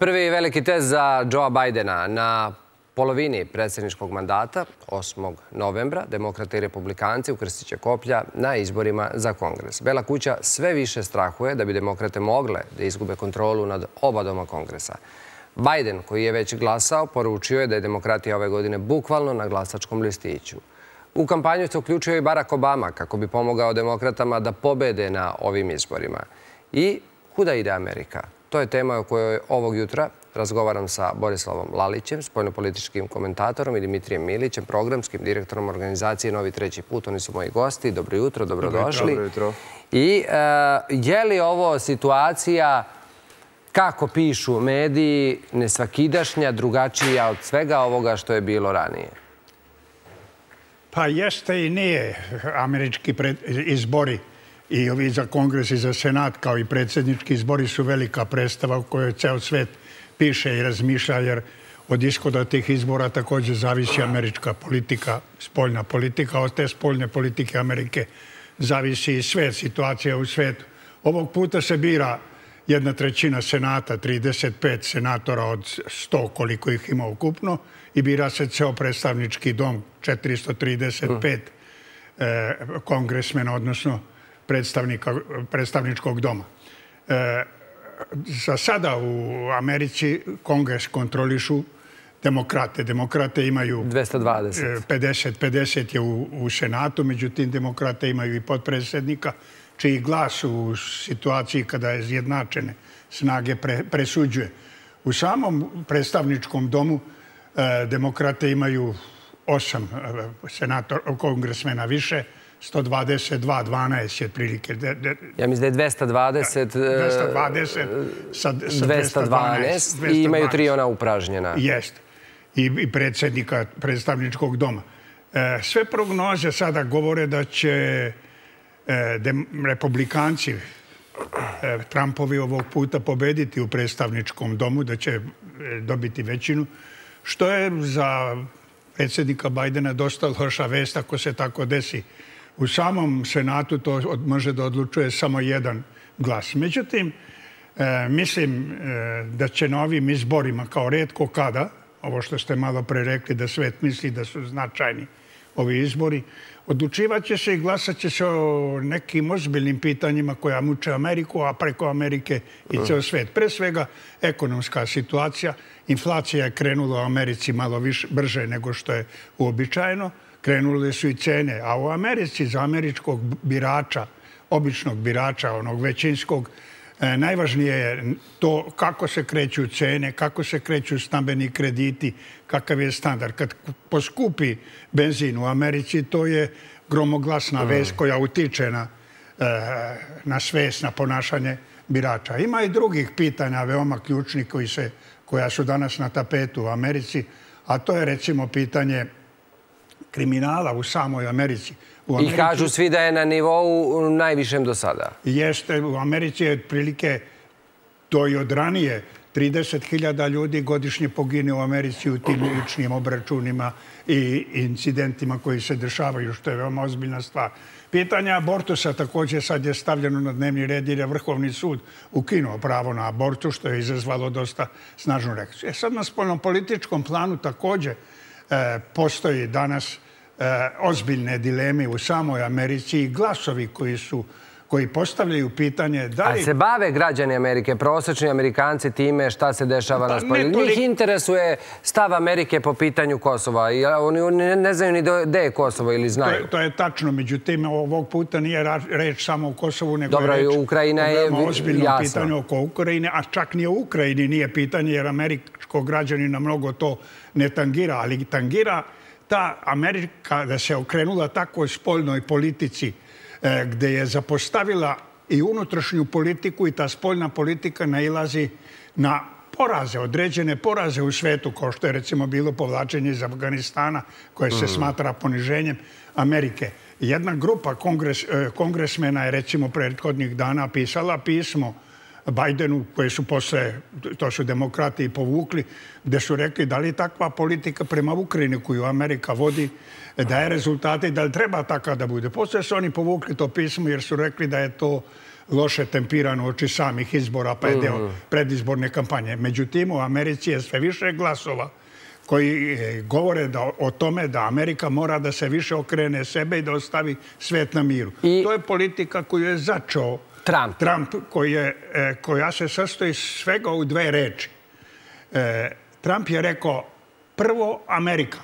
Prvi veliki test za Džoa Bajdena na polovini predsjedničkog mandata, 8. novembra, demokrate i republikanci ukrstit će koplja na izborima za kongres. Bela kuća sve više strahuje da bi demokrate mogle da izgube kontrolu nad oba doma kongresa. Bajden, koji je već glasao, poručio je da je demokratija ove godine bukvalno na glasačkom listiću. U kampanju se uključio i Barak Obama kako bi pomogao demokratama da pobede na ovim izborima. I kuda ide Amerika? To je tema o kojoj ovog jutra razgovaram sa Borislavom Lalićem, spoljnopolitičkim komentatorom, i Dimitrijem Milićem, programskim direktorom organizacije Novi treći put. Oni su moji gosti. Dobro jutro, dobrodošli. Dobro jutro. I je li ovo situacija, kako pišu mediji, nesvakidašnja, drugačija od svega ovoga što je bilo ranije? Pa jeste i nije. Američki izbori i ovi za kongres i za senat, kao i predsjednički izbori, su velika predstava u kojoj ceo svet piše i razmišlja, jer od ishoda tih izbora također zavisi američka politika, spoljna politika. Od te spoljne politike Amerike zavisi i svet, situacija u svetu. Ovog puta se bira 1/3 senata, 35 senatora od 100 koliko ih ima ukupno, i bira se ceo predstavnički dom, 435 kongresmena, odnosno predstavničkog doma. Za sada u Americi kongres kontrolišu demokrate. Demokrate imaju 220. 50-50 je u senatu, međutim demokrate imaju i potpredsjednika, čiji glas u situaciji kada je izjednačene snage presuđuje. U samom predstavničkom domu demokrate imaju 8 kongresmena više, 122, 12 je prilike. Ja mislim da je 220... 220 sa 212. I imaju 3 ona upražnjena. Jeste. I predsjednika predstavničkog doma. Sve prognoze sada govore da će republikanci, Trumpovi, ovog puta pobediti u predstavničkom domu, da će dobiti većinu, što je za predsjednika Bajdena dosta loša vest ako se tako desi. U samom senatu to može da odlučuje samo 1 glas. Međutim, mislim da će na ovim izborima, kao retko kada, ovo što ste malo pre rekli, da svet misli da su značajni ovi izbori, odlučivat će se i glasat će se o nekim ozbiljnim pitanjima koja muče Ameriku, a preko Amerike i ceo svet. Pre svega, ekonomska situacija. Inflacija je krenula u Americi malo brže nego što je uobičajeno. Krenule su i cene. A u Americi za američkog birača, običnog birača, onog većinskog, najvažnije je to kako se kreću cene, kako se kreću stambeni krediti, kakav je standard. Kad poskupi benzin u Americi, to je gromoglasna vest koja utiče na svest, na ponašanje birača. Ima i drugih pitanja veoma ključnih koja su danas na tapetu u Americi, a to je recimo pitanje kriminala u samoj Americi. I kažu svi da je na nivou najvišem do sada. Jeste, u Americi je otprilike, to i od ranije, 30.000 ljudi godišnje pogine u Americi u tim ličnim obračunima i incidentima koji se dešavaju, što je veoma ozbiljna stvar. Pitanje abortusa također sad je stavljeno na dnevni red, jer je Vrhovni sud ukinuo pravo na abortu, što je izazvalo dosta snažnu reakciju. Sad na spoljnopolitičkom planu također postoji danas ozbiljne dileme u samoj Americi i glasovi koji postavljaju pitanje da li... Ali se bave građani Amerike, prosječni Amerikanci, time šta se dešava na spolju. Njih interesuje stav Amerike po pitanju Kosova. Oni ne znaju ni gde je Kosovo, ili znaju. To je tačno. Međutim, ovog puta nije reč samo o Kosovu, nego je reč o ozbiljnom pitanju oko Ukrajine, a čak ni o Ukrajini nije pitanje, jer američkog građanina mnogo to ne tangira, ali tangira ta Amerika da se okrenula takvoj spoljnoj politici gde je zapostavila i unutrašnju politiku, i ta spoljna politika nailazi na poraze, određene poraze u svetu, kao što je recimo bilo povlačenje iz Afganistana, koje se smatra poniženjem Amerike. Jedna grupa kongresmena je recimo prethodnih dana pisala pismo Bajdenu, koje su posle, to su demokrati i povukli, gde su rekli da li takva politika prema Ukrajini koju Amerika vodi daje rezultate i da li treba takva da bude. Posle su oni povukli to pismo jer su rekli da je to loše tempiran u oči samih izbora, pa je deo predizborne kampanje. Međutim, u Americi je sve više glasova koji govore o tome da Amerika mora da se više okrene sebe i da ostavi svet na miru. To je politika koju je začeo Trump, koja se sastoji svega u dve reči. Trump je rekao prvo Amerika,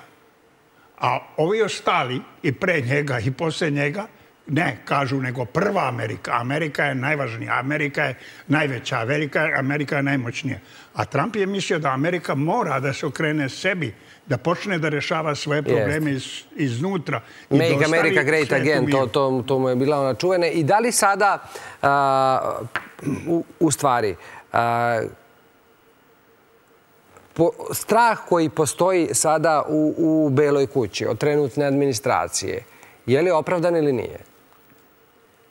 a ovi ostali i pre njega i posle njega ne kažu nego prva Amerika. Amerika je najvažnija, Amerika je najveća, Amerika je najmoćnija. A Trump je mislio da Amerika mora da se okrene sebi, da počne da rešava svoje probleme iznutra. Make America Great Again, to mu je bila ona čuvena. I da li sada, u stvari, strah koji postoji sada u Beloj kući od trenutne administracije, je li opravdan ili nije?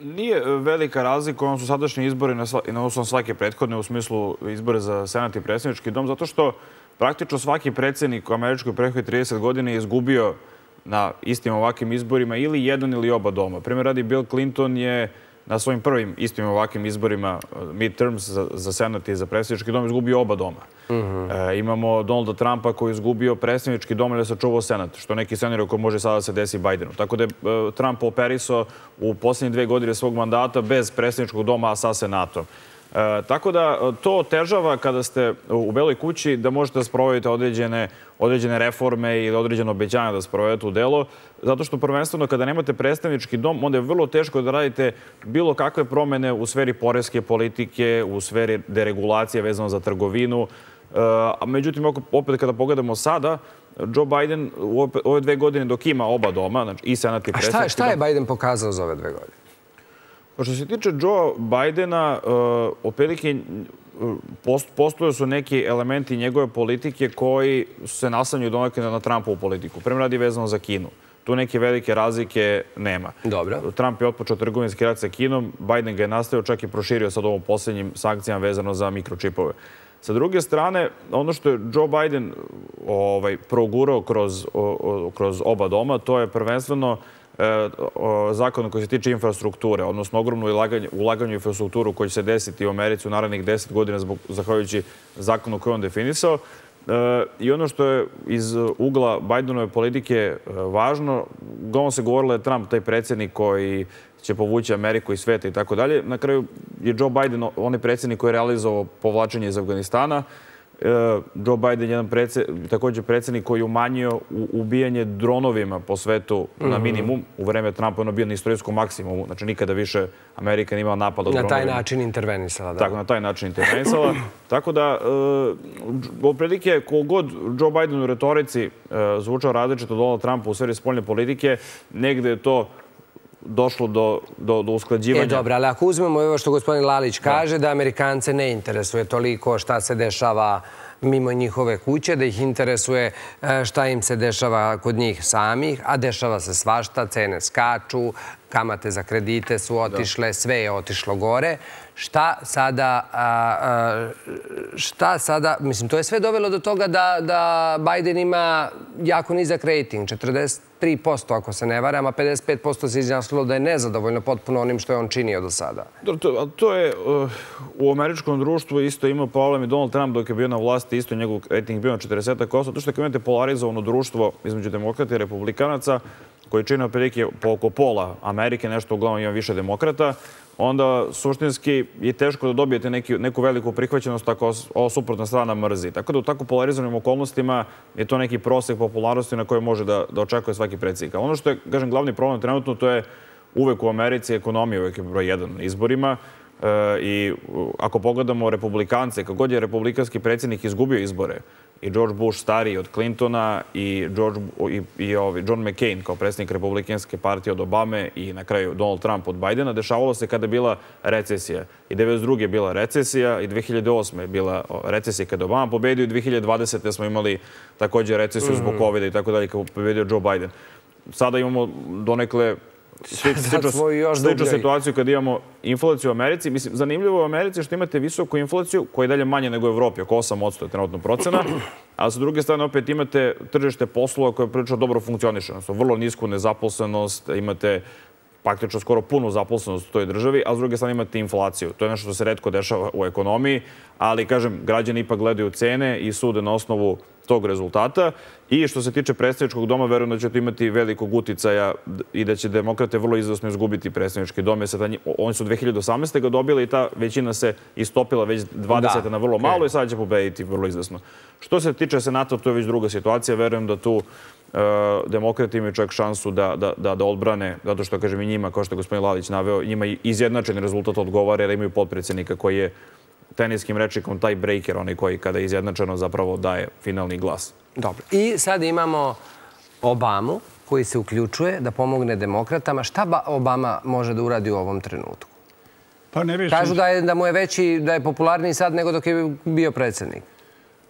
Nije velika razlika, ono su sadašnji izbori na osnovu svake prethodne, u smislu izbore za Senat i predsjednički dom, zato što praktično svaki predsjednik u Američkoj prethodnih 30 godina je izgubio na istim ovakvim izborima ili jedan ili oba doma. Primjer radi, Bill Clinton je na svojim prvim istim ovakvim izborima midterms za Senat i za predsjednički dom izgubio oba doma. Imamo Donalda Trumpa koji je izgubio predsjednički dom ili je sačuvao Senat, što neki scenarij koji može sada da se desi Bajdenu. Tako da je Trump operisao u posljednje 2 godine svog mandata bez predsjedničkog doma, a sa Senatom. Tako da to otežava kada ste u Beloj kući da možete da sprovodite određene reforme ili određene obećanja da sprovedete u delo, zato što prvenstveno kada nemate predstavnički dom, onda je vrlo teško da radite bilo kakve promene u sferi poreske politike, u sferi deregulacije vezano za trgovinu. Međutim, opet kada pogledamo sada, Džo Bajden u ove 2 godine dok ima oba doma, i Senat i predsjednički dom... A šta je Bajden pokazao za ove 2 godine? Što se tiče Džo Bajdena, otprilike postoje su neki elementi njegove politike koji se naslanjaju donekle na Trumpovu politiku. Primjer radi, vezano za Kinu. Tu neke velike razlike nema. Trump je otpočeo trgovinski rat sa Kinom, Bajden ga je nastavio, čak i proširio sad ovom posljednjim sankcijama vezano za mikročipove. Sa druge strane, ono što je Džo Bajden progurao kroz oba doma, to je prvenstveno zakon koji se tiče infrastrukture, odnosno ogromno ulaganje u infrastrukturu koji će se desiti u Americi u narednih 10 godina zahvaljujući zakonu koji je on definisao. I ono što je iz ugla Bajdenove politike važno, uglavnom se govorilo je Trump, taj predsjednik koji će povući Ameriku i sveta i tako dalje. Na kraju je Džo Bajden onaj predsjednik koji je realizovao povlačenje iz Afganistana. Džo Bajden je također predsjednik koji je umanjio ubijanje dronovima po svetu na minimum. U vreme Trumpa je ono bio na istorijskom maksimumu. Znači, nikada više Amerika nije imala napada dronovima. Na taj način intervenisala, da. Tako, na taj način intervenisala. Tako da, otprilike, kogod Džo Bajden u retorici zvučao različito od Donalda Trumpa u sferi spoljne politike, negde je to došlo do usklađivanja. Dobro, ali ako uzmemo ovo što gospodin Lalić kaže, da Amerikance ne interesuje toliko šta se dešava mimo njihove kuće, da ih interesuje šta im se dešava kod njih samih, a dešava se svašta, cene skaču, kamate za kredite su otišle, sve je otišlo gore. Šta sada, mislim, to je sve dovelo do toga da Bajden ima jako nizak rejting, 43% ako se ne varam, a 55% se izjasnilo da je nezadovoljno potpuno onim što je on činio do sada. To je u američkom društvu isto imao problem i Donald Trump dok je bio na vlasti, isto njegov rejting bio na 40%, to što kad imate polarizovano društvo između demokrata i republikanaca, koji čine otprilike oko pola Amerike, nešto uglavnom ima više demokrata, onda suštinski je teško da dobijete neku veliku prihvaćenost ako ova suprotna strana mrzi. Tako da u tako polarizovanim okolnostima je to neki prosek popularnosti na koje može da očekuje svaki predsjednik. Ono što je, kažem, glavni problem trenutno, to je uvek u Americi ekonomija, uvek je broj jedan na izborima. I ako pogledamo republikance, kako god je republikanski predsjednik izgubio izbore, i Džordž Buš stariji od Clintona i Džon Mekejn kao predsjednik Republikanske partije od Obame i na kraju Donald Trump od Bajdena, dešavalo se kada je bila recesija. I 1992. je bila recesija i 2008. je bila recesija kada je Obama pobedio i 2020. smo imali također recesiju zbog COVID-a i tako dalje kada je pobedio Džo Bajden. Sada imamo donekle sličnu situaciju kada imamo inflaciju u Americi. Mislim, zanimljivo u Americi je što imate visoku inflaciju, koja je dalje manje nego u Evropi, oko 8% je trenutno procena, a sa druge strane opet imate tržište poslova koje prilično dobro funkcioniše. Vrlo nisku nezaposlenost, imate praktično skoro punu zaposlenost u toj državi, a s druge strane imate inflaciju. To je nešto što se retko dešava u ekonomiji, ali, kažem, građani ipak gledaju cene i sude na osnovu tog rezultata. I što se tiče predstavničkog doma, verujem da će to imati velikog uticaja i da će demokrate vrlo izvesno izgubiti predstavnički dom. Oni su 2018. ga dobili i ta većina se istopila već 20. na vrlo malo i sada će pobediti vrlo izvesno. Što se tiče Senata, to je već druga situacija. Verujem da tu demokrati imaju čak šansu da odbrane, zato što, kažem, i njima, kao što je gospodin Lalić naveo, njima izjednačeni rezultat odgovara jer imaju potpredsjednika koji je teniskim rečnikom taj breaker, onaj koji kada je izjednačeno zapravo daje finalni glas. Dobro. I sad imamo Obamu koji se uključuje da pomogne demokratama. Šta Obama može da uradi u ovom trenutku? Kažu da mu je veći, da je popularniji sad nego dok je bio predsjednik.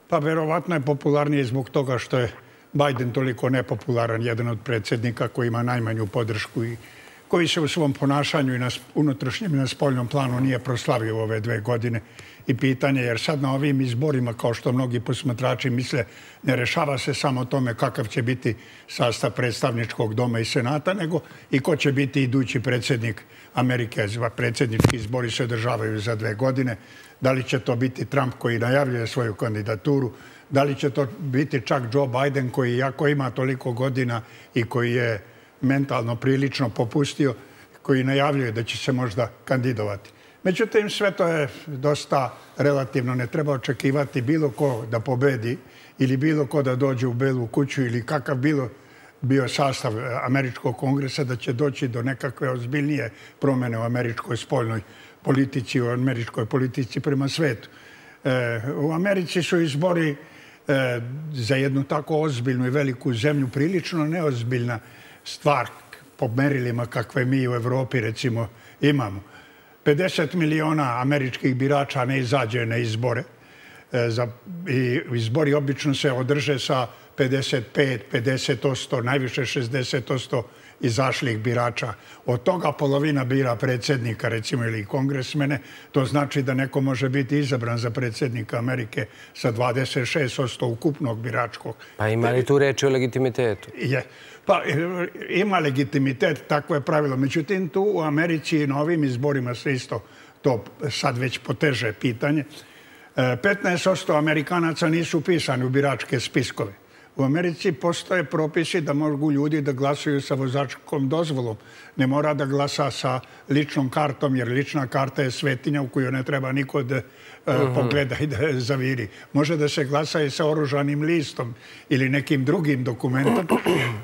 Pa verovatno je popularniji zbog toga što je Biden toliko nepopularan, jedan od predsjednika koji ima najmanju podršku i koji se u svom ponašanju i na unutrašnjem i na spoljnom planu nije proslavio ove 2 godine. I pitanje, jer sad na ovim izborima, kao što mnogi posmatrači misle, ne rešava se samo tome kakav će biti sastav predstavničkog doma i senata, nego i ko će biti idući predsjednik Amerike. Predsjednički izbori se održavaju za 2 godine. Da li će to biti Trump koji najavljuje svoju kandidaturu, da li će to biti čak Džo Bajden koji, iako ima toliko godina i koji je mentalno prilično popustio, koji najavljuje da će se možda kandidovati. Međutim, sve to je dosta relativno. Ne treba očekivati bilo ko da pobedi ili bilo ko da dođe u Belu kuću ili kakav bio sastav Američkog kongresa da će doći do nekakve ozbiljnije promjene u američkoj spoljnoj politici, u američkoj politici prema svetu. U Americi su izbori za jednu tako ozbiljnu i veliku zemlju prilično neozbiljna stvar po merilima kakve mi u Evropi, recimo, imamo. 50 miliona američkih birača ne izađe na izbore. Izbori obično se održe sa 55, 50%, najviše 60% izašlih birača. Od toga polovina bira predsjednika, recimo, ili kongresmene. To znači da neko može biti izabran za predsjednika Amerike sa 26% ukupnog biračkog. Pa ima li tu reči o legitimitetu? Je. Pa ima legitimitet, tako je pravilo. Međutim, tu u Americi i na ovim izborima se isto to sad već poteže pitanje. 15% Amerikanaca nisu upisani u biračke spiskove. U Americi postoje propisi da mogu ljudi da glasuju sa vozačkom dozvolom. Ne mora da glasa sa ličnom kartom, jer lična karta je svetinja u koju ne treba niko da pogleda i da zaviri. Može da se glasa i sa oružanim listom ili nekim drugim dokumentom.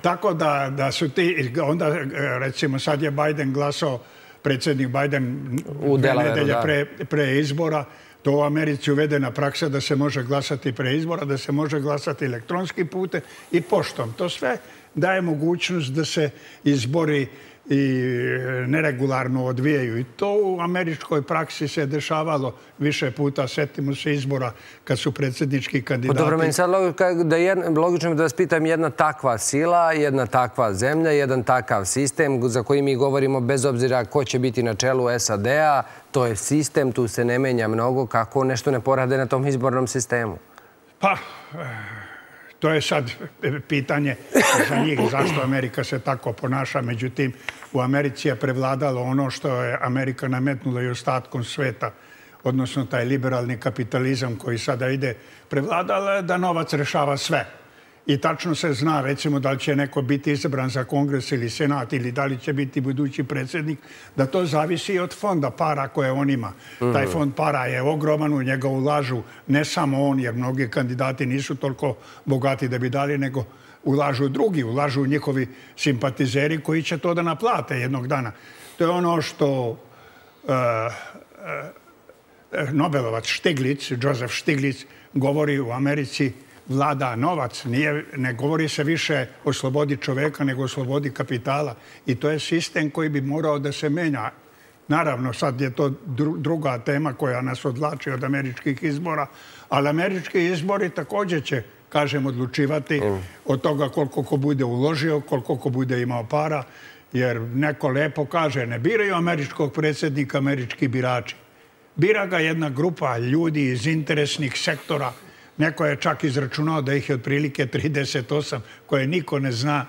Tako da su ti... Onda, recimo, sad je Biden glasao, predsjednik Biden u nedelja pre izbora. To u Americi uvedena praksa da se može glasati pre izbora, da se može glasati elektronskim putem i poštom. To sve daje mogućnost da se izbori i neregularno odvijaju. I to u američkoj praksi se dešavalo više puta. Setimo se izbora kad su predsjednički kandidati... Dobro, meni sad logično je da vas pitam, jedna takva sila, jedna takva zemlja, jedan takav sistem za koji mi govorimo bez obzira ko će biti na čelu SAD-a, to je sistem, tu se ne menja mnogo, kako nešto ne porade na tom izbornom sistemu? Pa... To je sad pitanje za njih zašto Amerika se tako ponaša. Međutim, u Americi je prevladalo ono što je Amerika nametnula i ostatkom sveta, odnosno taj liberalni kapitalizam koji sada ide, prevladalo je da novac rešava sve. I tačno se zna, recimo, da li će neko biti izabran za kongres ili senat ili da li će biti budući predsjednik, da to zavisi od fonda para koje on ima. Taj fond para je ogroman, u njega ulažu ne samo on, jer mnogi kandidati nisu toliko bogati da bi dali, nego ulažu drugi, ulažu njihovi simpatizeri koji će to da naplate jednog dana. To je ono što... Nobelovac Stiglic, Džozef Stiglic, govori u Americi vlada novac. Ne govori se više o slobodi čoveka, nego o slobodi kapitala. I to je sistem koji bi morao da se menja. Naravno, sad je to druga tema koja nas odvlači od američkih izbora, ali američki izbori također će, kažem, odlučivati od toga koliko ko bude uložio, koliko ko bude imao para, jer neko lepo kaže, ne biraju američkog predsjednika američki birači. Bira ga jedna grupa ljudi iz interesnih sektora. Neko je čak izračunao da ih je otprilike 38 koje niko ne zna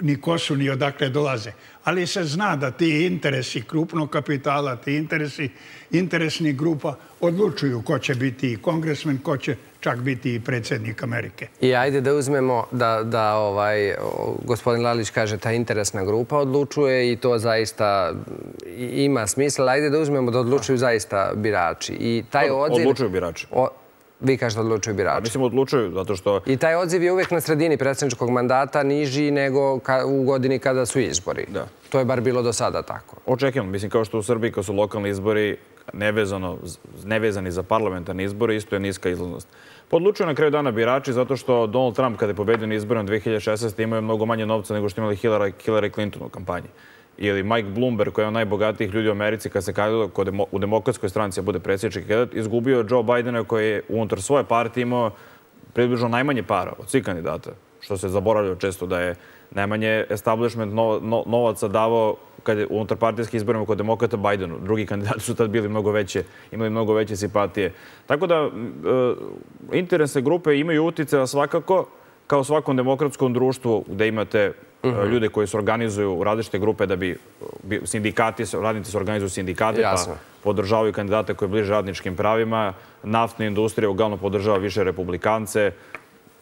ni ko su, ni odakle dolaze. Ali se zna da ti interesi krupnog kapitala, ti interesi interesnih grupa odlučuju ko će biti kongresmen, ko će čak biti i predsjednik Amerike. I ajde da uzmemo da gospodin Lalić kaže ta interesna grupa odlučuje i to zaista ima smisla. Ajde da uzmemo da odlučuju zaista birači. Odlučuju birači. Vi kažete odlučuju birači. Mislim odlučuju, zato što... I taj odziv je uvijek na sredini predsjedničkog mandata niži nego u godini kada su izbori. To je bar bilo do sada tako. Očekivano. Mislim, kao što u Srbiji, kao su lokalni izbori nevezani za parlamentarni izbori, isto je niska izlaznost. Odlučuju na kraju dana birači zato što Donald Trump, kada je pobedio na izborima 2016. imao je mnogo manje novca nego što imali Hilari Clinton u kampanji. Ili Majk Blumberg, koji je od najbogatijih ljudi u Americi kada se kandidovao u demokratskoj stranci bude predsjednički kandidat, izgubio je Džo Bajdena koji je unutar svoje partije imao približno najmanje para od svih kandidata, što se zaboravljao često da je najmanje establishment novaca davao kad je unutar partijskih izborima kod demokrata Bajdenu. Drugi kandidati su tad bili mnogo veće, imali mnogo veće simpatije. Tako da interesne grupe imaju uticaja svakako, kao u svakom demokratskom društvu gde imate ljude koji se organizuju u različite grupe da bi sindikati, radnici se organizuju sindikati pa podržavaju kandidate koji je bliže radničkim pravima. Naftna industrija uglavnom podržava više republikance,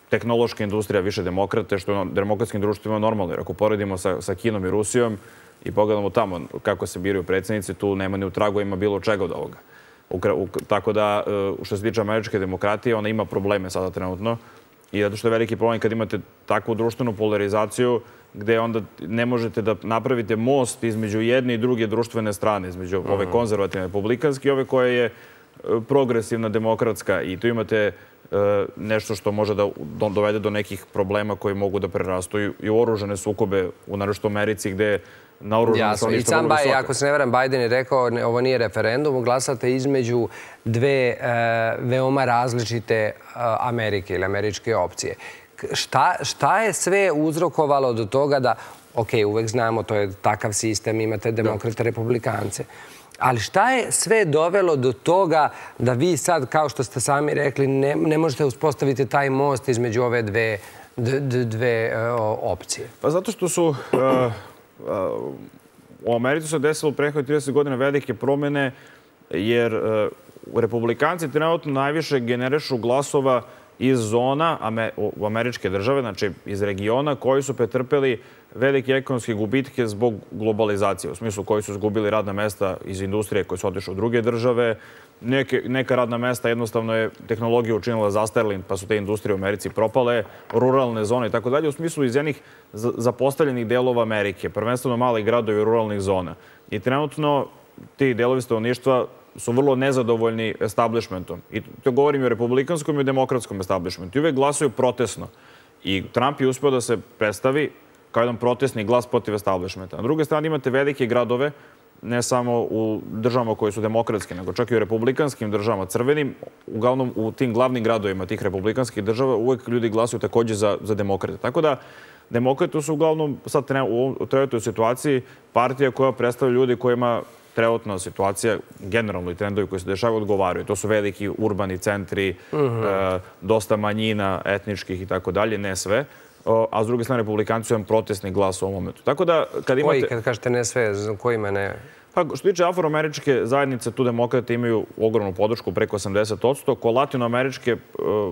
tehnološka industrija više demokrate, što je u demokratskim društvima normalno. Ako poredimo sa Kinom i Rusijom i pogledamo tamo kako se biraju predsjednici, tu nema ni u tragu, ima bilo čega od ovoga. Tako da, što se tiče američke demokratije, ona ima probleme sada trenutno. I zato što je veliki problem kad imate takvu društvenu polarizaciju gde onda ne možete da napravite most između jedne i druge društvene strane, između ove konzervativne republikanske i ove koja je progresivna demokratska. I tu imate nešto što može da dovede do nekih problema koji mogu da prerastu i oružane sukobe, naročito u Americi gde naoružane su ništa vrlo visoke. Ako se ne varam, Biden je rekao ovo nije referendum, glasate između dve veoma različite Amerike ili američke opcije. Šta je sve uzrokovalo do toga da, ok, uvek znamo, to je takav sistem, imate demokrate, republikance, ali šta je sve dovelo do toga da vi sad, kao što ste sami rekli, ne možete uspostaviti taj most između ove dve opcije? Pa zato što su... U Americi se desilo u prethodnih 30 godina velike promjene, jer republikanci trenutno najviše generišu glasova iz zona u američke države, znači iz regiona, koji su pretrpeli velike ekonomske gubitke zbog globalizacije, u smislu koji su izgubili radna mesta iz industrije koje su otišle u druge države. Neka radna mesta jednostavno je tehnologija učinila zastarjelim, pa su te industrije u Americi propale, ruralne zone i tako dalje, u smislu iz jednih zapostavljenih delova Amerike, prvenstveno malih gradova i ruralnih zona. I trenutno ti delovi stanovništva su vrlo nezadovoljni establishmentom. I to govorim i o republikanskom i o demokratskom establishmentu. I uvek glasuju protestno. I Trump je uspeo da se predstavi kao jedan protestni glas protiv establishmenta. Na druge strane imate velike gradove, ne samo u državama koje su demokratske, nego čak i u republikanskim državama, crvenim, uglavnom u tim glavnim gradovima tih republikanskih država uvek ljudi glasuju također za demokrate. Tako da demokrate su uglavnom sad u trenutnoj situaciji partija koja predstavlja ljudi kojima trenutna situacija, generalno i trendovi koji se dešavaju, odgovaraju. To su veliki urbani centri, dosta manjina etničkih i tako dalje, ne sve. A s druge strane, republikanci su jedan protestni glas u ovom momentu. Tako da, kad imate... Koji, kad kažete ne sve, kojima ne... Pa, što tiče afroameričke zajednice, tu demokrate imaju ogromnu podršku, preko 80%. Ko latinoameričke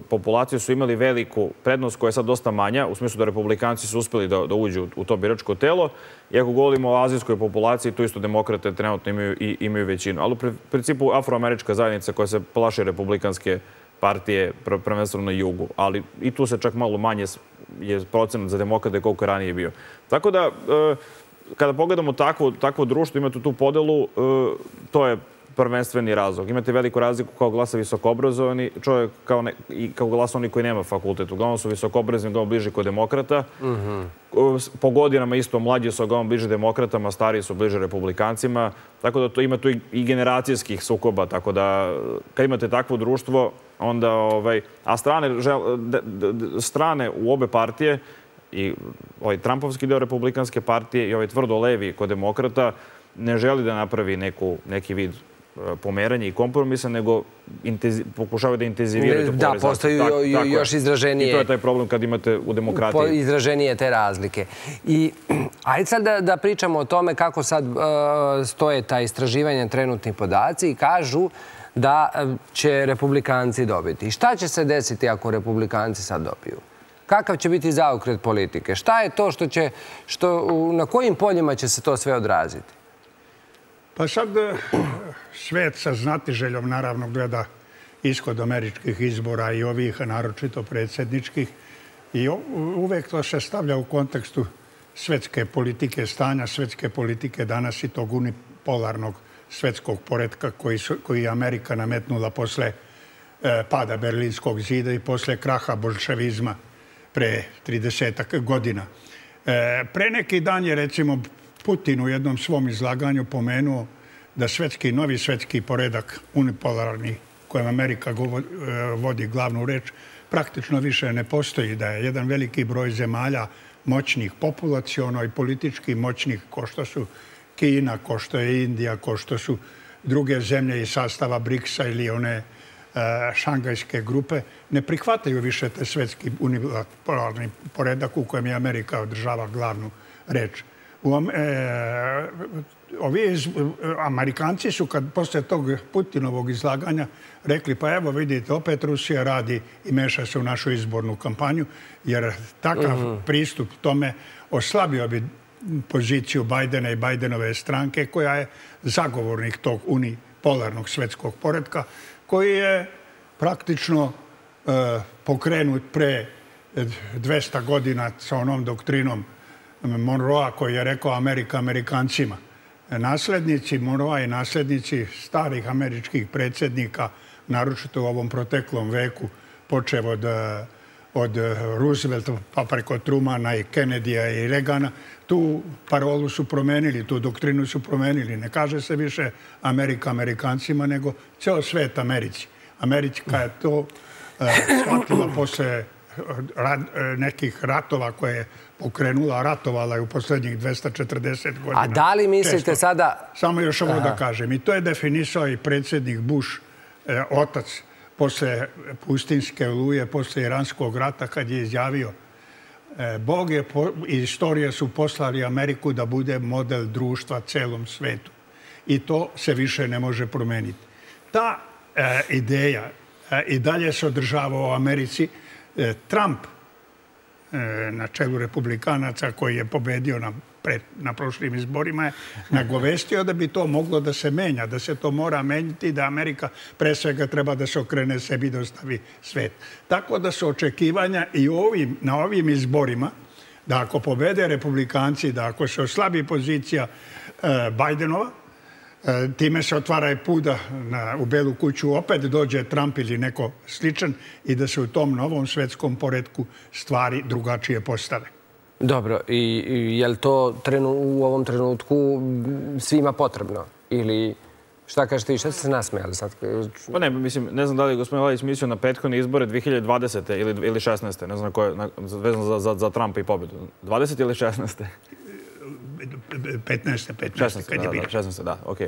populacije su imali veliku prednost koja je sad dosta manja, u smislu da republikanci su uspeli da uđu u to biračko telo. I ako govorimo o azijskoj populaciji, tu isto demokrate trenutno imaju većinu. Ali u principu afroamerička zajednica koja se plaši republikanske partije, prvenstveno na jugu. Ali i tu se čak malo manje je procenat za demokrate koliko je ranije bio. Tako da, kada pogledamo takvo društvo, imate tu podelu, to je prvenstveni razlog. Imate veliku razliku kao glasa visokoobrazovani čovjek i kao glasa oni koji nema fakultet. Uglavnom su visokoobrazovani, uglavnom bliži kod demokrata. Po godinama isto mlađi su uglavnom bliže demokratama, stariji su bliže republikancima. Tako da ima tu i generacijskih sukoba. Tako da kad imate takvo društvo, onda... A strane u obe partije, i ovaj Trumpovski deo republikanske partije i ovaj tvrdo levi kod demokrata ne želi da napravi neki vid pomeranje i kompromisa, nego pokušavaju da intenziviraju to polarizaciju. Da, postaju još izraženije. I to je taj problem kad imate u demokratiji. Izraženije te razlike. I ajde sad da pričamo o tome kako sad stoje ta istraživanja, trenutni podaci, i kažu da će republikanci dobiti. Šta će se desiti ako republikanci sad dobiju? Kakav će biti zaokret politike? Šta je to na kojim poljima će se to sve odraziti? Pa sad svet sa znatiželjom naravno gleda ishod američkih izbora i ovih, naročito predsjedničkih. I uvek to se stavlja u kontekstu svetske politike, stanja svetske politike danas i tog unipolarnog svetskog poretka koji je Amerika nametnula posle pada Berlinskog zida i posle kraha bolševizma pre 30 godina. Pre neki dan je, recimo, Putin u jednom svom izlaganju pomenuo da novi svetski poredak, unipolarni, kojem Amerika vodi glavnu reč, praktično više ne postoji, da je jedan veliki broj zemalja moćnih, populaciono i politički moćnih, ko što su Kina, ko što je Indija, ko što su druge zemlje iz sastava BRICS-a ili one šangajske grupe, ne prihvataju više te svetski unipolarni poredak u kojem je Amerika održava glavnu reč. Amerikanci su, kad posle tog Putinovog izlaganja, rekli pa evo vidite, opet Rusija radi i meša se u našu izbornu kampanju, jer takav pristup tome oslabio bi poziciju Bajdena i Bajdenove stranke, koja je zagovornik tog unipolarnog svetskog poretka, koji je praktično pokrenut pre 200 godina sa onom doktrinom Monroea, koji je rekao Amerika Amerikancima. Naslednici Monroea i naslednici starih američkih predsjednika, naročito u ovom proteklom veku, počev od Roosevelta pa preko Trumana i Kennedyja i Reagana, tu parolu su promenili, tu doktrinu su promenili. Ne kaže se više Amerika Amerikancima, nego ceo svet Americi. Amerika je to shvatila posle nekih ratova koje je pokrenula, ratovala je u poslednjih 240 godina. A da li mislite sada... Samo još ovo da kažem. I to je definisao i predsjednik Buš, otac, posle pustinjske oluje, posle Iranskog rata, kad je izjavio Bog i istorija su poslali Ameriku da bude model društva celom svetu. I to se više ne može promeniti. Ta ideja i dalje se održava u Americi. Trump, na čelu republikanaca, koji je pobedio na prošlim izborima, je nagovestio da bi to moglo da se menja, da se to mora menjiti, da Amerika pre svega treba da se okrene sebi, da ostavi svet. Tako da su očekivanja i na ovim izborima, da ako pobede republikanci, da ako se oslabi pozicija Bajdenova, time se otvara i put da u Belu kuću opet dođe Trump ili neko sličan i da se u tom novom svetskom poretku stvari drugačije postave. Dobro, i je li to u ovom trenutku svima potrebno? Ili šta kažete i šta ste se nasmijali sad? Pa ne, mislim, ne znam da li je gospodin Lalić mislio na prethodne izbore 2020. ili 16. Ne znam koje, vezano za Trumpa i pobjedu. 20. ili 16. 15. kad je bilo. 16, da, ok.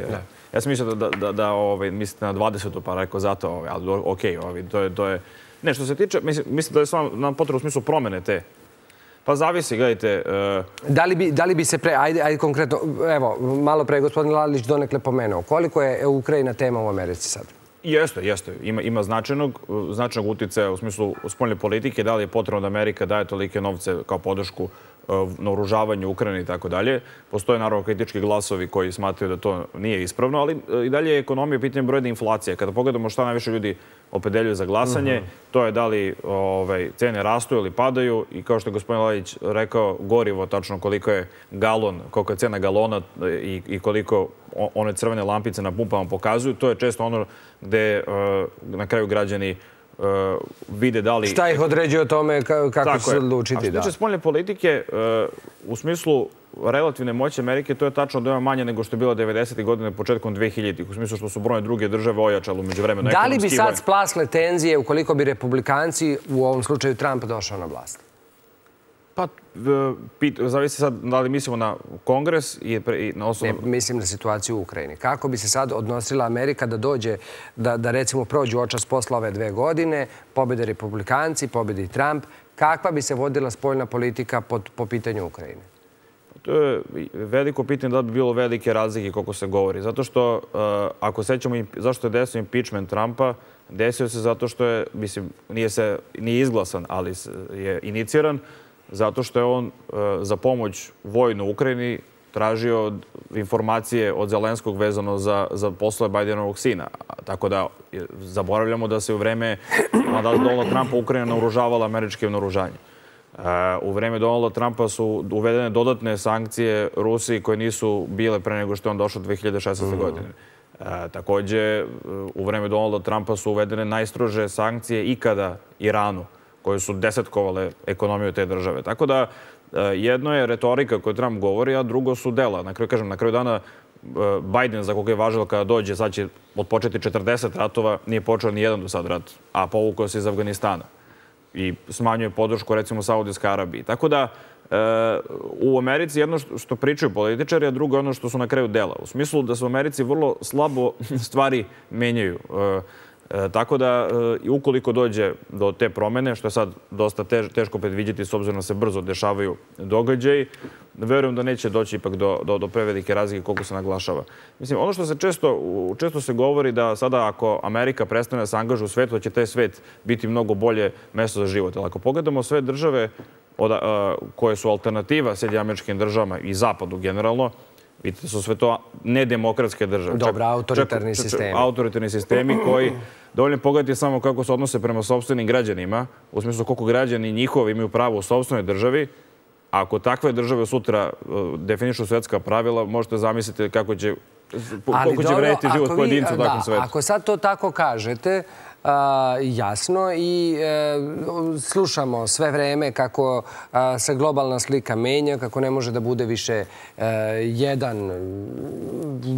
Ja sam mislio da mislite na 20. pa rekao zato, ali ok, to je... Ne, što se tiče, mislim da je nam potrebno u smislu promene te. Pa zavisi, gledajte... Da li bi se pre... Ajde konkretno, evo, malo pre gospodin Lalić donekle pomenuo. Koliko je Ukrajina tema u Americi sad? Jeste. Ima značajnog uticaja u smislu spoljne politike, da li je potrebno da Amerika daje tolike novce kao podršku naoružavanju Ukrajine i tako dalje. Postoje naravno kritički glasovi koji smatraju da to nije ispravno, ali i dalje je ekonomija pitanje brojne inflacije. Kada pogledamo šta najviše ljudi opredeljuju za glasanje, to je da li cene rastu ili padaju i kao što je gospodin Lalić rekao, gorivo, tačno koliko je galon, koliko je cena galona i koliko one crvene lampice na pumpama pokazuju, to je često ono gde na kraju građani vide da li... Šta ih određuje o tome kako se odlučiti? A što tiče spoljne politike, u smislu relativne moći Amerike, to je tačno da ima manje nego što je bilo 90. godine početkom 2000. U smislu što su brojne druge države ojačale umeđu vremena. Da li bi sad splasle tenzije ukoliko bi republikanci, u ovom slučaju Trump, došao na vlast? Pa, zavisi sad da li mislimo na Kongres i na osnovu... Ne, mislim na situaciju u Ukrajini. Kako bi se sad odnosila Amerika da dođe, da recimo prođu očas posla ove 2 godine, pobede Republikanci, pobedi Trump, kakva bi se vodila spoljna politika po pitanju Ukrajine? To je veliko pitanje da bi bilo velike razlike koliko se govori. Zato što, ako sećamo zašto je desio impeachment Trumpa, desio se zato što je, mislim, nije izglasan, ali je iniciran, zato što je on za pomoć vojnu Ukrajini tražio informacije od Zelenskog vezano za poslove Bajdenovog sina. Tako da zaboravljamo da se u vreme Donalda Trumpa Ukrajina naoružavala američkim naoružanjem. U vreme Donalda Trumpa su uvedene dodatne sankcije Rusiji koje nisu bile pre nego što je on došao 2016. godine. Također, u vreme Donalda Trumpa su uvedene najstrože sankcije ikada Iranu, koje su desetkovale ekonomiju te države. Tako da, jedno je retorika koju Trump govori, a drugo su dela. Na kraju dana, Biden, za koga je važilo kada dođe, sad će otpočeti 40 ratova, nije počeo ni jedan do sad rat, a povukao se iz Afganistana i smanjuje podršku, recimo, Saudijske Arabije. Tako da, u Americi jedno što pričaju političari, a drugo je ono što su na kraju dela. U smislu da se u Americi vrlo slabo stvari menjaju. Tako da, ukoliko dođe do te promene, što je sad dosta teško predviđati s obzirom da se brzo dešavaju događaji, verujem da neće doći ipak do prevelike razlike koliko se naglašava. Mislim, ono što se često se govori da sada ako Amerika prestane da se angažuje u svetu, da će taj svet biti mnogo bolje mesto za život. Ako pogledamo sve države koje su alternativa Sjedinjenim Državama i Zapadu generalno, vidite, su sve to nedemokratske države. Dobro, autoritarni sistemi. Autoritarni sistemi koji dovoljno pogledati samo kako se odnose prema sopstvenim građanima, u smislu koliko građani njihovi imaju pravo u sopstvenoj državi. Ako takve države sutra definišu svetska pravila, možete zamisliti kako će vrediti život pojedinca u takvom svetu. Ako sad to tako kažete, jasno, i slušamo sve vreme kako se globalna slika menja, kako ne može da bude više jedan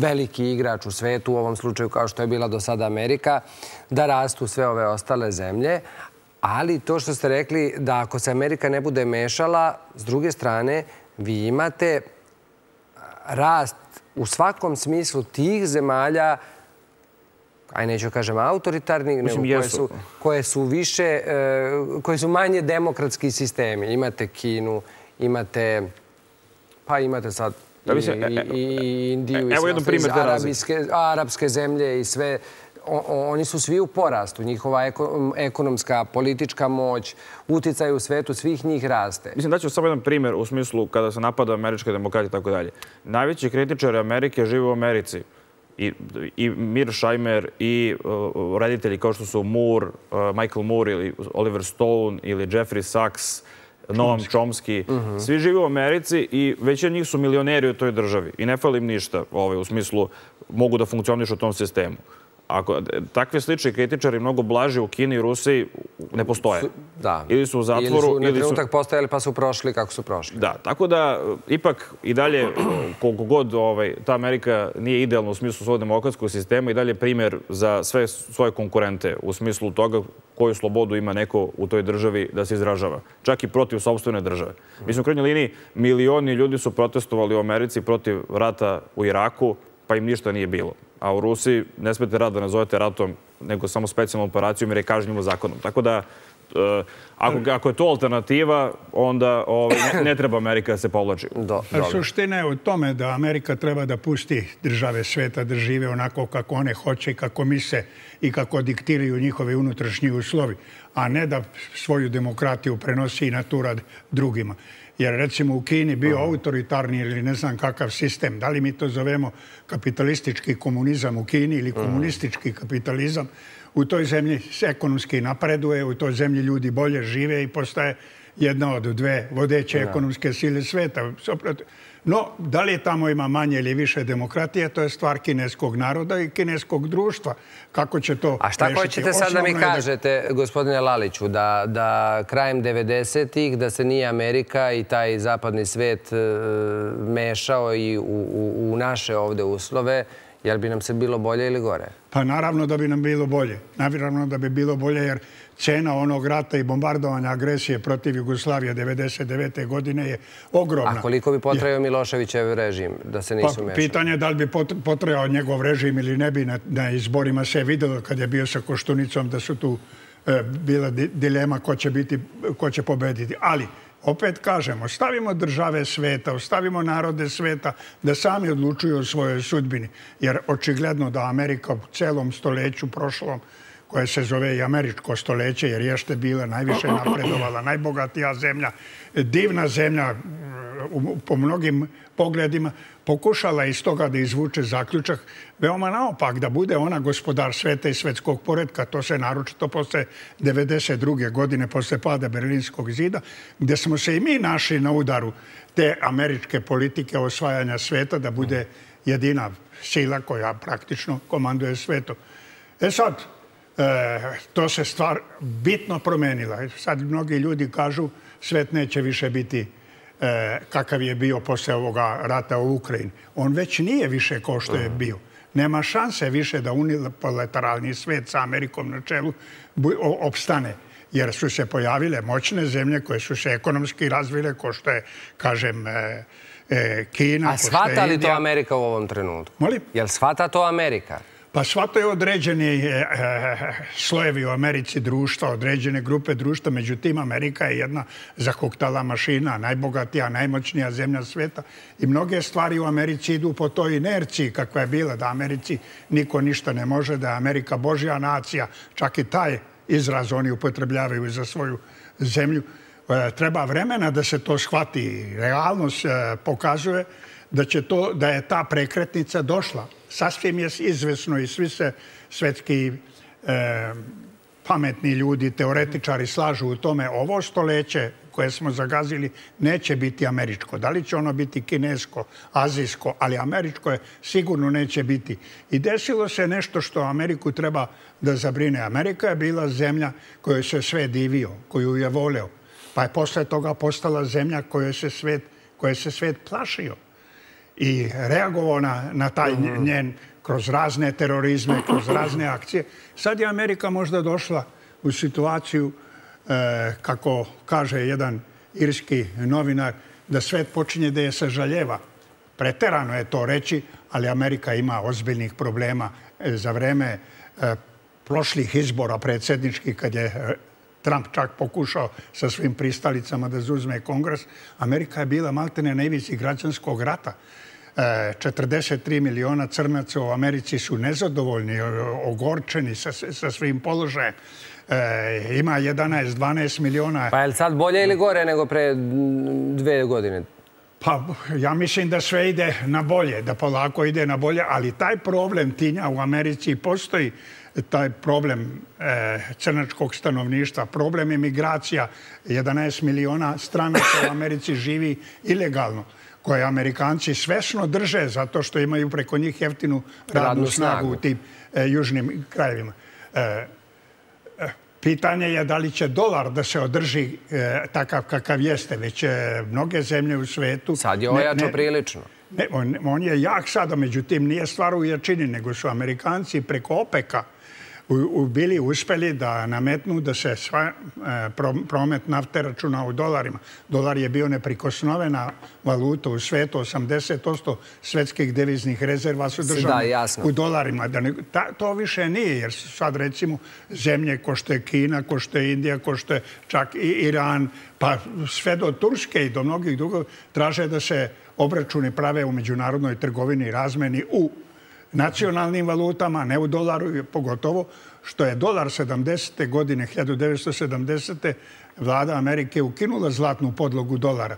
veliki igrač u svetu, u ovom slučaju kao što je bila do sada Amerika, da rastu sve ove ostale zemlje. Ali to što ste rekli, da ako se Amerika ne bude mešala, s druge strane, vi imate rast u svakom smislu tih zemalja, aj neću kažem autoritarni, koje su manje demokratski sistemi. Imate Kinu, imate sad i Indiju, arapske zemlje i sve. Oni su svi u porastu. Njihova ekonomska, politička moć, uticaj u svetu, svih njih raste. Mislim, daću samo jedan primjer u smislu kada se napada američka demokratija i tako dalje. Najveći kritičari Amerike žive u Americi. I Mearsheimer i reditelji kao što su Mur, Majkl Mur ili Oliver Stoun ili Džefri Saks, Noam Čomski. Svi žive u Americi i većina njih su milioneri u toj državi. I ne fali im ništa u smislu mogu da funkcionišu u tom sistemu. Takve slični kritičari mnogo blaži u Kini i Rusiji ne postoje. Ili su u zatvoru. Ili su na trenutak postojali pa su prošli kako su prošli. Da, tako da ipak i dalje, koliko god ta Amerika nije idealna u smislu svog demokratskog sistema, i dalje primjer za sve svoje konkurente u smislu toga koju slobodu ima neko u toj državi da se izražava. Čak i protiv sopstvene države. Mislim, u krajnjoj liniji milioni ljudi su protestovali u Americi protiv rata u Iraku, pa im ništa nije bilo. A u Rusiji ne smete rat da nazovete ratom, nego samo specijalnom operacijom jer je kažnjivo zakonom. Tako da, ako je to alternativa, onda ne treba Amerika da se povlači. Suština je u tome da Amerika treba da pusti države sveta da žive onako kako one hoće i kako misle i kako diktiraju njihove unutrašnji uslovi, a ne da svoju demokratiju prenosi i natura drugima. Jer recimo u Kini bio autoritarni ili ne znam kakav sistem. Da li mi to zovemo kapitalistički komunizam u Kini ili komunistički kapitalizam? U toj zemlji se ekonomski napreduje, u toj zemlji ljudi bolje žive i postaje jedna od 2 vodeće ekonomske sile sveta. No, da li tamo ima manje ili više demokratije, to je stvar kineskog naroda i kineskog društva. Kako će to rešiti? A šta hoćete sad da mi kažete, gospodine Laliću, da krajem 90-ih, da se nije Amerika i taj zapadni svet mešao i u naše ovde uslove, jel bi nam se bilo bolje ili gore? Pa naravno da bi nam bilo bolje. Naravno da bi bilo bolje jer cena onog rata i bombardovanja agresije protiv Jugoslavije 1999. godine je ogromna. A koliko bi potrajao Miloševićev režim da se nisu mešali? Pitanje je da li bi potrajao njegov režim ili ne bi. Na izborima se je vidjelo kad je bio sa Koštunicom da su tu bila dilema ko će pobediti. Ali, opet kažemo, ostavimo države sveta, ostavimo narode sveta da sami odlučuju o svojoj sudbini. Jer očigledno da Amerika u celom stoljeću prošlom, koje se zove i američko stoljeće, jer ješte bila najviše napredovala, najbogatija zemlja, divna zemlja po mnogim pogledima, pokušala iz toga da izvuče zaključak, veoma naopak, da bude ona gospodar sveta i svetskog poretka. To se naročito posle 1992. godine, posle pada Berlinskog zida, gde smo se i mi našli na udaru te američke politike osvajanja sveta, da bude jedina sila koja praktično komanduje svetom. E sad, to se stvar bitno promenila. Sad mnogi ljudi kažu svet neće više biti kakav je bio posle ovoga rata u Ukrajini. On već nije više kao što je bio. Nema šanse više da unilateralni svet sa Amerikom na čelu opstane. Jer su se pojavile moćne zemlje koje su se ekonomski razvile, kao što je, kažem, Kina. A shvata li to Amerika u ovom trenutku? Molim? Jel shvata to Amerika? Pa shvataju određeni slojevi u Americi društva, određene grupe društva. Međutim, Amerika je jedna zakoktala mašina, najbogatija, najmoćnija zemlja sveta. I mnoge stvari u Americi idu po toj inerciji kakva je bila, da Americi niko ništa ne može, da je Amerika Božja nacija. Čak i taj izraz oni upotrebljavaju za svoju zemlju. Treba vremena da se to shvati. Realnost pokazuje da je ta prekretnica došla. Sasvim je izvesno i svi se svetski pametni ljudi, teoretičari slažu u tome. Ovo stoljeće koje smo zagazili neće biti američko. Da li će ono biti kinesko, azijsko, ali američko je sigurno neće biti. I desilo se nešto što Ameriku treba da zabrine. Amerika je bila zemlja kojoj se svet divio, koju je voleo. Pa je posle toga postala zemlja koje se svet plašio i reagovao na taj njen kroz razne terorizme, kroz razne akcije. Sad je Amerika možda došla u situaciju, kako kaže jedan irski novinar, da svet počinje da je sažaljeva. Preterano je to reći, ali Amerika ima ozbiljnih problema. Za vreme prošlih izbora predsjedničkih, kad je Trump čak pokušao sa svim pristalicama da zauzme kongres, Amerika je bila maltene na ivici građanskog rata. 43 miliona crnaca u Americi su nezadovoljni, ogorčeni sa svim položajem. Ima 11-12 miliona... Pa je li sad bolje ili gore nego pre 2 godine? Pa ja mislim da sve ide na bolje, da polako ide na bolje, ali taj problem tinja u Americi postoji. Taj problem crnačkog stanovništva, problem imigracija, 11 miliona stranaca u Americi živi ilegalno, koje Amerikanci svesno drže zato što imaju preko njih jeftinu radnu snagu u tim južnim krajevima. Pitanje je da li će dolar da se održi takav kakav jeste, već mnoge zemlje u svetu... Sad je ojačao prilično. On je jak sada, međutim nije stvar u jačini, nego su Amerikanci preko OPEC-a bili uspeli da nametnu da se promet nafte računa u dolarima. Dolar je bio neprikosnovena valuta u svetu, 80% svetskih deviznih rezerva su držane u dolarima. To više nije, jer su sad recimo zemlje ko što je Kina, ko što je Indija, ko što je čak i Iran, pa sve do Turske i do mnogih drugih traže da se obračuni prave u međunarodnoj trgovini i razmeni u nacionalnim valutama, ne u dolaru, pogotovo što je dolar 70. godine, 1970. vlada Amerike ukinula zlatnu podlogu dolara.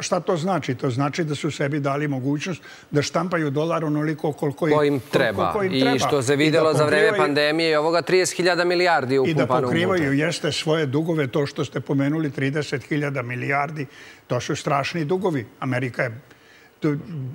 Šta to znači? To znači da su sebi dali mogućnost da štampaju dolar onoliko koliko im treba. I što se vidjelo za vreme pandemije i ovoga 30.000 milijardi upumpano u budu. I da pokrivaju jeste svoje dugove, to što ste pomenuli, 30.000 milijardi, to su strašni dugovi. Amerika je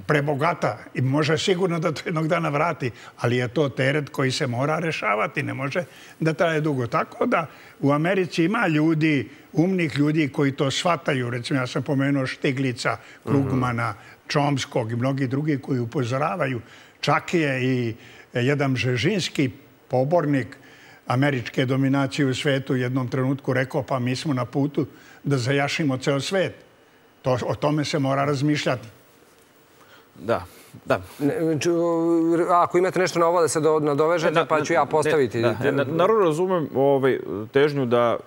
prebogata i može sigurno da to jednog dana vrati, ali je to teret koji se mora rešavati, ne može da traje dugo. Tako da u Americi ima ljudi, umnih ljudi koji to shvataju. Recimo, ja sam pomenuo Stiglica, Krugmana, Čomskog i mnogi drugi koji upozoravaju. Čak je i jedan Bžežinski pobornik američke dominacije u svetu u jednom trenutku rekao pa mi smo na putu da zajašimo ceo svet. O tome se mora razmišljati. Da. Da. Ako imate nešto na ovo da se nadovežete, pa ću ja postaviti. Naravno razumem težnju da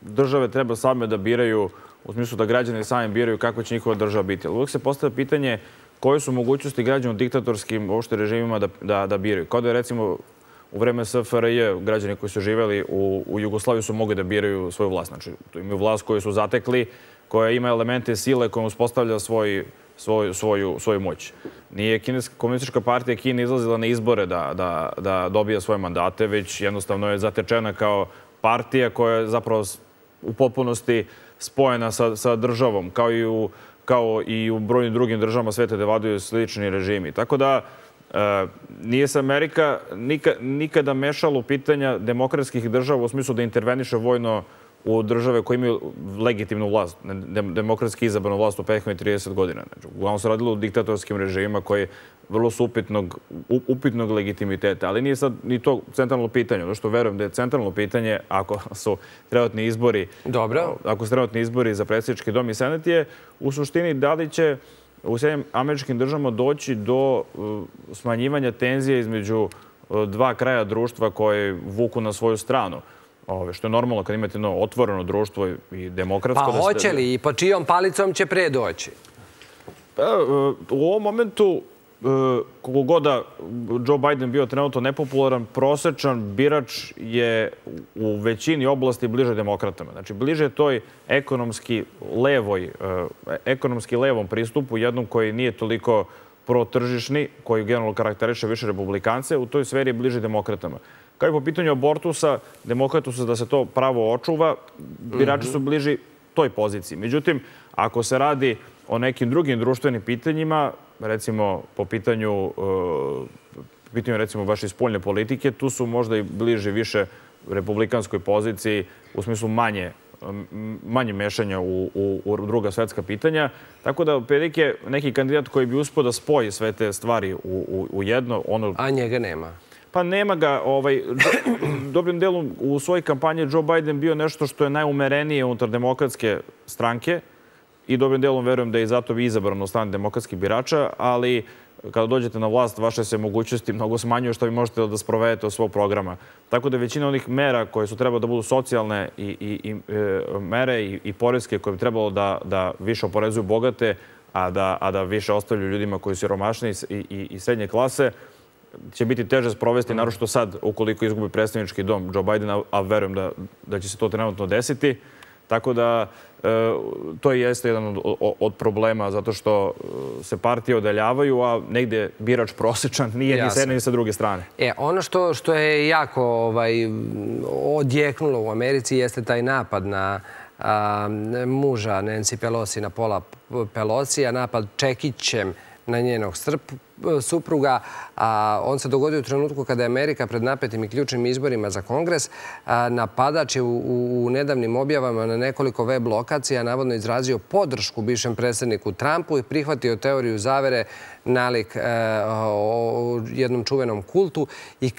države treba same da biraju, u smislu da građani sami biraju kako će njihova država biti. Uvijek se postavlja pitanje koje su mogućnosti građana u diktatorskim režimima da biraju. Kao da je recimo u vreme SFRJ građani koji su živjeli u Jugoslaviji su mogli da biraju svoju vlast. Znači imaju vlast koju su zatekli, koja ima elemente sile kojom uspostavlja svoju moć. Nije Komunistička partija Kine izlazila na izbore da dobija svoje mandate, već jednostavno je zatečena kao partija koja je zapravo u potpunosti spojena sa državom, kao i u brojnim drugim državama sveta gde vladaju slični režimi. Tako da nije se Amerika nikada mešala u pitanja demokratskih država u smislu da interveniše vojno u države koje imaju legitimnu vlast, demokratski izabranu vlast u prethodnih 30 godina. Uglavnom se radilo o diktatorskim režimima koji je vrlo su upitnog legitimiteta. Ali nije sad ni to centralno pitanje. Ono što verujem da je centralno pitanje, ako su trenutni izbori za predsjednički dom i senat, je u suštini da li će u Sjedinjenim Američkim Državama doći do smanjivanja tenzije između dva kraja društva koje vuku na svoju stranu. Što je normalno kad imate otvoreno društvo i demokratsko... Pa hoće li i po čijom palicom će pre doći? U ovom momentu, koliko god da Džo Bajden bio trenutno nepopularan, prosečan birač je u većini oblasti bliže demokratama. Znači, bliže toj ekonomski levom pristupu, jednom koji nije toliko protržišni, koji generalno karakteriše više republikance, u toj sferi je bliže demokratama. Kao i po pitanju abortusa, demokratusa da se to pravo očuva, birači su bliži toj poziciji. Međutim, ako se radi o nekim drugim društvenim pitanjima, recimo po pitanju vaše spoljne politike, tu su možda i bliži više republikanskoj poziciji u smislu manje mešanja u druga svetska pitanja. Tako da, Perik je neki kandidat koji bi uspio da spoji sve te stvari u jedno. A njega nema. Pa nema ga. Dobrim delom u svojoj kampanji Džo Bajden bio nešto što je najumerenije unutar demokratske stranke i dobrim delom verujem da je zato bi izabran od strane demokratskih birača, ali kada dođete na vlast, vaše se mogućnosti mnogo smanjuju što vi možete da sprovedete od svog programa. Tako da većina onih mera koje su trebalo da budu socijalne mere i poreske koje bi trebalo da više oporezuju bogate, a da više ostavljaju ljudima koji su siromašni i srednje klase, će biti teže sprovesti, naročito sad, ukoliko izgubi predstavnički dom Džo Bajdena, a verujem da će se to trenutno desiti. Tako da to jeste jedan od problema, zato što se partije odaljavaju, a negdje birač prosječan nije ni s jedne ni sa druge strane. Ono što je jako odjeknulo u Americi jeste taj napad na muža Nensi Pelosi, na Pola Pelosi, a napad čekićem na njenog supruga. On se dogodio u trenutku kada je Amerika pred napetim i ključnim izborima za Kongres. Napadač je u nedavnim objavama na nekoliko web lokacija navodno izrazio podršku bivšem predsjedniku Trumpu i prihvatio teoriju zavere nalik jednom čuvenom kultu. I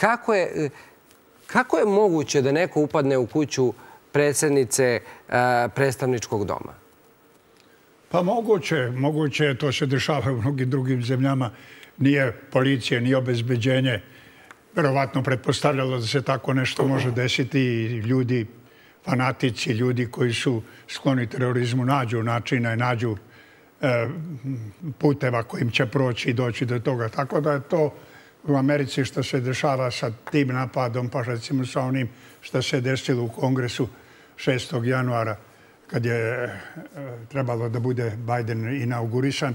kako je moguće da neko upadne u kuću predsjednice predstavničkog doma? Pa moguće je, to se dešava u mnogim drugim zemljama. Nije policija, nije obezbeđenje verovatno pretpostavljalo da se tako nešto može desiti i ljudi, fanatici, ljudi koji su skloni terorizmu nađu načina i nađu puteva kojim će proći i doći do toga. Tako da je to u Americi što se dešava sa tim napadom, pa recimo sa onim što se desilo u Kongresu 6. januara. Kad je trebalo da bude Biden inaugurisan.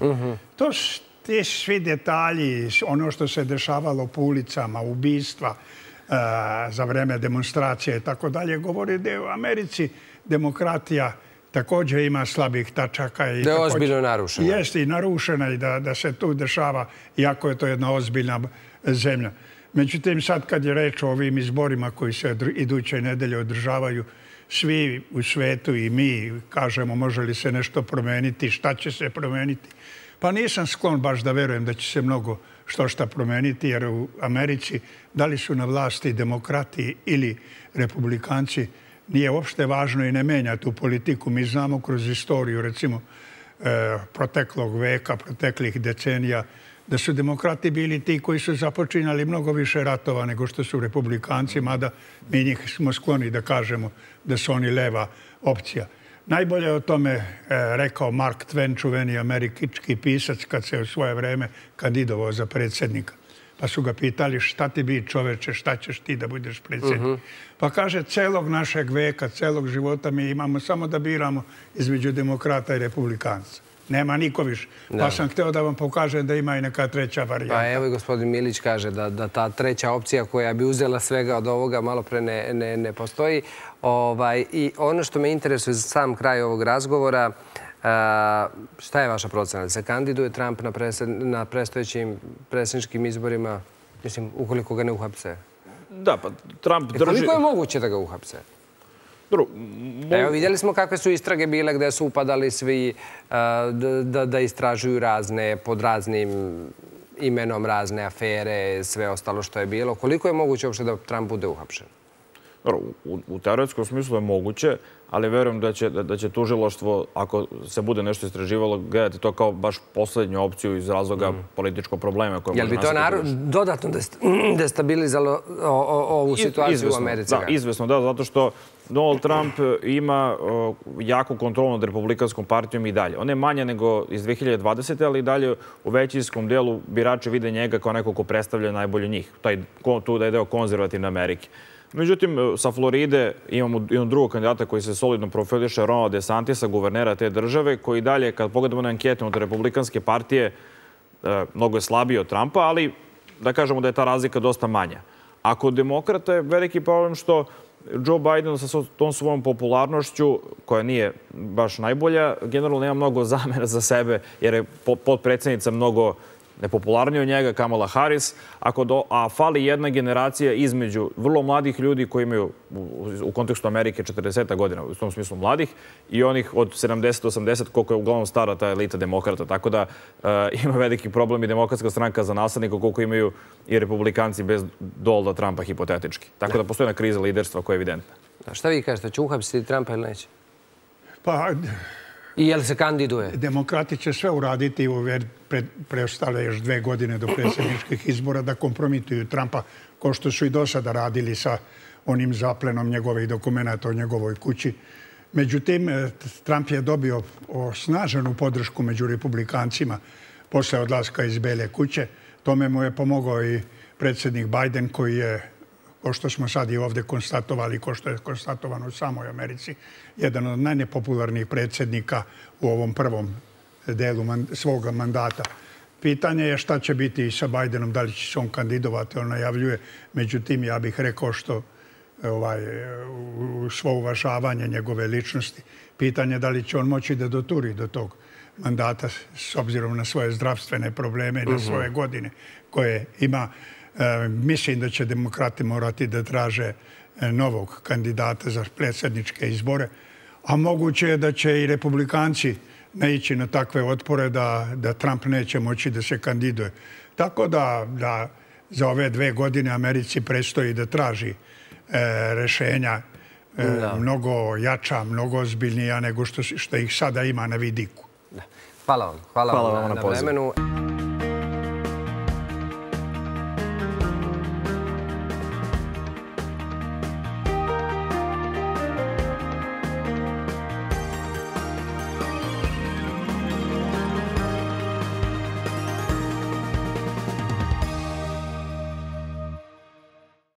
To su ti svi detalji, ono što se dešavalo po ulicama, ubistva za vreme demonstracije i tako dalje, govori da je u Americi demokratija također ima slabih tačaka. Da je ozbiljno narušena. Jeste i narušena i da se tu dešava, iako je to jedna ozbiljna zemlja. Međutim, sad kad je reč o ovim izborima koji se iduće nedelje održavaju, svi u svetu i mi kažemo može li se nešto promeniti, šta će se promeniti. Pa nisam sklon baš da verujem da će se mnogo što šta promeniti, jer u Americi da li su na vlasti demokrati ili republikanci nije uopšte važno i ne menja tu politiku. Mi znamo kroz istoriju, recimo, proteklog veka, proteklih decenija, da su demokrati bili ti koji su započinjali mnogo više ratova nego što su republikanci, mada mi njih smo skloni da kažemo da su oni leva opcija. Najbolje je o tome rekao Mark Twain, čuveni američki pisac, kad se u svoje vreme kandidovao za predsjednika. Pa su ga pitali šta ti bi čoveče, šta ćeš ti da budeš predsjednik. Pa kaže, celog našeg veka, celog života mi imamo samo da biramo između demokrata i republikanca. Nema niko više. Pa sam hteo da vam pokažem da ima i neka treća varijanta. Pa evo i gospodin Milić kaže da ta treća opcija koja bi uzela svega od ovoga malo pre ne postoji. I ono što me interesuje za sam kraj ovog razgovora, šta je vaša procena? Se kandiduje Trump na predstojećim predsjedničkim izborima, mislim, ukoliko ga ne uhapse? Da, pa Trump drži... Koliko je moguće da ga uhapse? Evo, vidjeli smo kakve su istrage bile gdje su upadali svi da istražuju razne, pod raznim imenom razne afere, sve ostalo što je bilo. Koliko je moguće uopšte da Trump bude uhapšen? U teoretskom smislu je moguće, ali verujem da će tužilaštvo, ako se bude nešto istraživalo, gledati to kao baš posljednju opciju iz razloga političkog problema. Jel bi to dodatno destabilizalo ovu situaciju u Americi? Da, izvesno, da, zato što Donald Trump ima jaku kontrolu nad Republikanskom partijom i dalje. Ona je manja nego iz 2020. ali i dalje u većinskom delu birače vide njega kao neko ko predstavlja najbolje njih. Tu da je deo konzervativne Amerike. Međutim, sa Floride imamo drugog kandidata koji se solidno profiliše, Ron DeSantisa, guvernera te države, koji dalje, kad pogledamo na ankete od Republikanske partije, mnogo je slabiji od Trumpa, ali da kažemo da je ta razlika dosta manja. A kod demokrata je veliki problem što Džo Bajden sa tom svojom popularnošću, koja nije baš najbolja, generalno nema mnogo zamena za sebe, jer je potpredsjednica mnogo nepopularniji od njega, Kamala Harris, a fali jedna generacija između vrlo mladih ljudi koji imaju u kontekstu Amerike 40 godina, u tom smislu mladih, i onih od 70-80, koliko je uglavnom stara ta elita demokrata. Tako da ima veliki problem i demokratska stranka za naslednika, koliko imaju i republikanci bez Donalda Trumpa, hipotetički. Tako da postoji jedna kriza liderstva koja je evidentna. A šta vi kažete, će uhapsiti Trumpa ili neće? Pa... I jel se kandiduje? Demokrati će sve uraditi, preostale još 2 godine do predsjedničkih izbora, da kompromituju Trumpa, kao što su i do sada radili sa onim zaplenom njegovih dokumenta u njegovoj kući. Međutim, Trump je dobio snažnu podršku među republikancima posle odlaska iz Bele kuće. Tome mu je pomogao i predsjednik Biden, koji je, kao što smo sad i ovdje konstatovali, kao što je konstatovano u samoj Americi, jedan od najnepopularnijih predsjednika u ovom prvom delu svoga mandata. Pitanje je šta će biti i sa Bajdenom, da li će se on kandidovati, on najavljuje. Međutim, ja bih rekao što svo uvažavanje njegove ličnosti. Pitanje je da li će on moći da doturi do tog mandata s obzirom na svoje zdravstvene probleme i na svoje godine koje ima. Mislim da će demokrati morati da traže novog kandidata za predsjedničke izbore, a moguće je da će i republikanci naići na takve otpore da Trump neće moći da se kandiduje. Tako da za ove 2 godine Americi predstoji da traži rešenja mnogo jača, mnogo ozbiljnija nego što ih sada ima na vidiku. Hvala vam na vremenu.